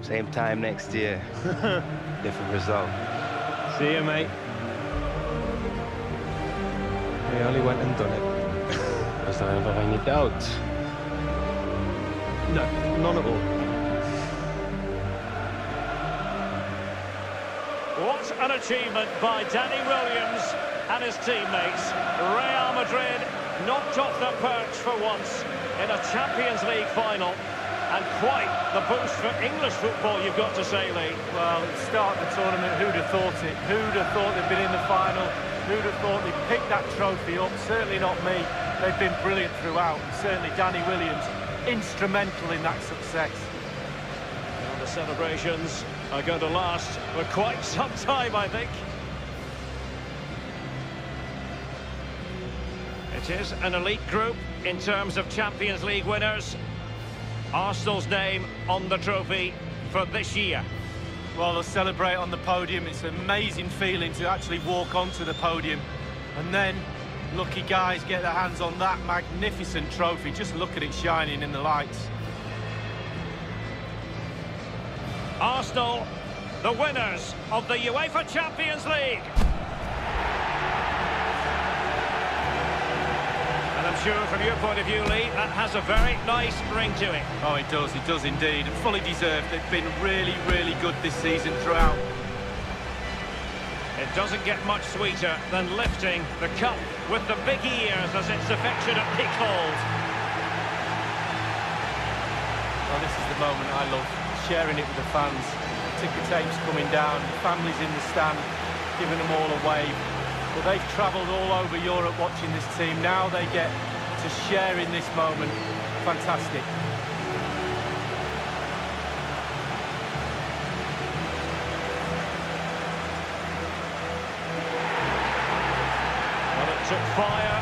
Same time next year. Different result. See you, mate. We only went and done it. Was there ever any doubt? No, none at all. What an achievement by Danny Williams and his teammates. Real Madrid knocked off the perch for once in a Champions League final. And quite the boost for English football, you've got to say, Lee. Well, start the tournament, who'd have thought it? Who'd have thought they'd been in the final? Who'd have thought they'd picked that trophy up? Certainly not me. They've been brilliant throughout. Certainly Danny Williams, instrumental in that success. The celebrations are going to last for quite some time, I think. It is an elite group in terms of Champions League winners. Arsenal's name on the trophy for this year. Well, they'll celebrate on the podium. It's an amazing feeling to actually walk onto the podium. And then lucky guys get their hands on that magnificent trophy. Just look at it shining in the lights. Arsenal, the winners of the UEFA Champions League. And I'm sure from your point of view, Lee, that has a very nice ring to it. Oh, it does indeed. And fully deserved. They've been really, really good this season throughout. It doesn't get much sweeter than lifting the cup with the big ears, as it's affectionately called. Oh, this is the moment I love. Sharing it with the fans, ticker tapes coming down, families in the stand, giving them all a wave. But they've travelled all over Europe watching this team. Now they get to share in this moment. Fantastic. Well, it took fire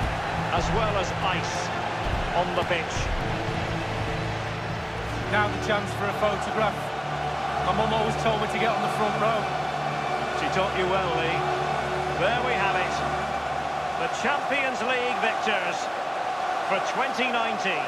as well as ice on the pitch. Now the chance for a photograph. My mum always told me to get on the front row. She taught you well, Lee. There we have it. The Champions League victors for 2019.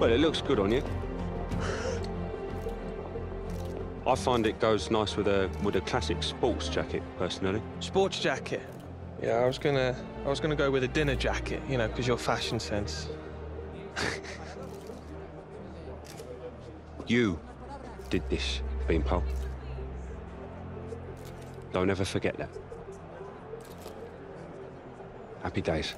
Well, it looks good on you. I find it goes nice with a classic sports jacket, personally. Sports jacket? Yeah, I was gonna go with a dinner jacket, you know, because your fashion sense. You did this, Beanpole. Don't ever forget that. Happy days.